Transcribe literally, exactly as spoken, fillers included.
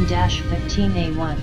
one fifteen A one.